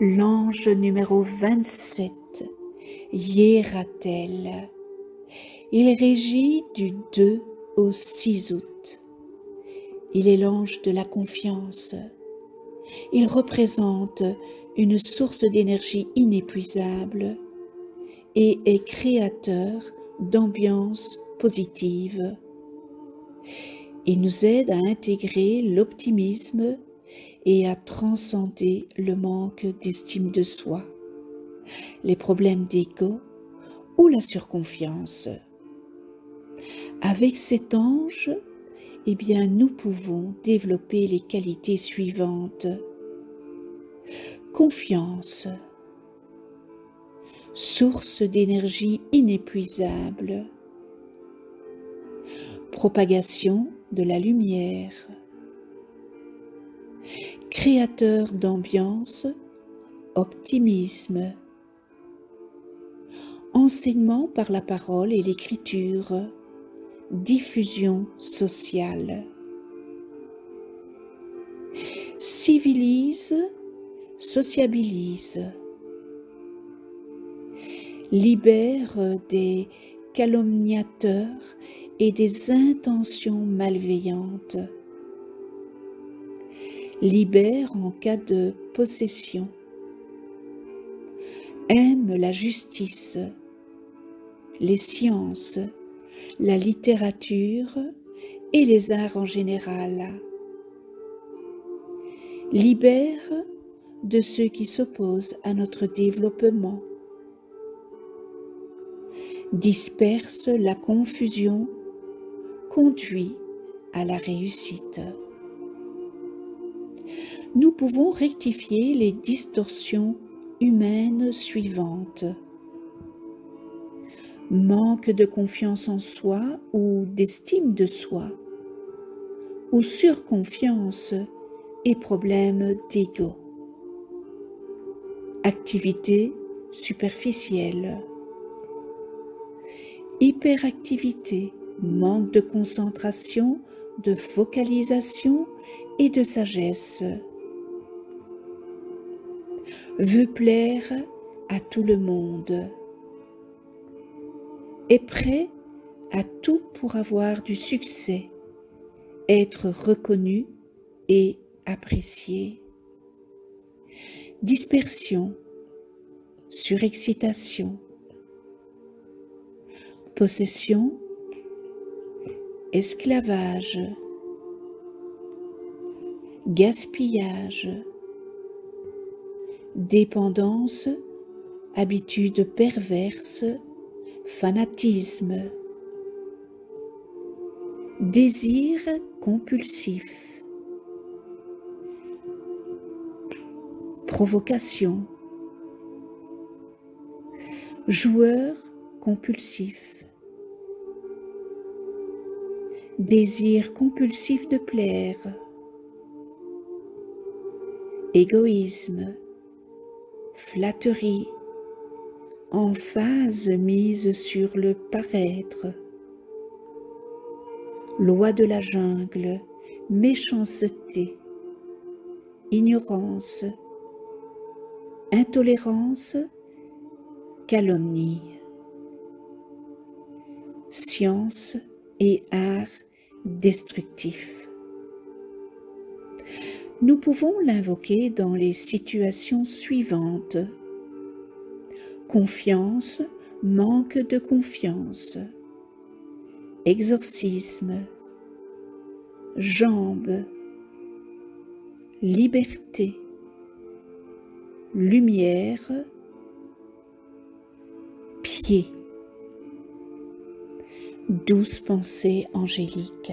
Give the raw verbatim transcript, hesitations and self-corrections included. l'ange numéro vingt-sept, Yerathel. Il régit du deux au six août. Il est l'ange de la confiance. Il représente une source d'énergie inépuisable et est créateur d'ambiance positive. Il nous aide à intégrer l'optimisme et à transcender le manque d'estime de soi, les problèmes d'ego ou la surconfiance. Avec cet ange, eh bien, nous pouvons développer les qualités suivantes. Confiance, source d'énergie inépuisable, propagation de la lumière, créateur d'ambiance, optimisme, enseignement par la parole et l'écriture, diffusion sociale. Civilise, sociabilise, libère des calomniateurs et des intentions malveillantes, libère en cas de possession, aime la justice, les sciences, la littérature et les arts en général, libère de ceux qui s'opposent à notre développement, disperse la confusion, conduit à la réussite. Nous pouvons rectifier les distorsions humaines suivantes. Manque de confiance en soi ou d'estime de soi, ou surconfiance et problème d'ego. Activité superficielle, hyperactivité, manque de concentration, de focalisation et de sagesse. Veut plaire à tout le monde. Est prêt à tout pour avoir du succès, être reconnu et apprécié. Dispersion, surexcitation, possession, esclavage, gaspillage, dépendance, habitudes perverses, fanatisme, désir compulsif, provocation, joueur compulsif, désir compulsif de plaire, égoïsme, flatterie, emphase mise sur le paraître, loi de la jungle, méchanceté, ignorance, intolérance, calomnie, science et art destructif. Nous pouvons l'invoquer dans les situations suivantes. Confiance, manque de confiance, exorcisme, jambes, liberté, lumière, pied, douce pensée angélique.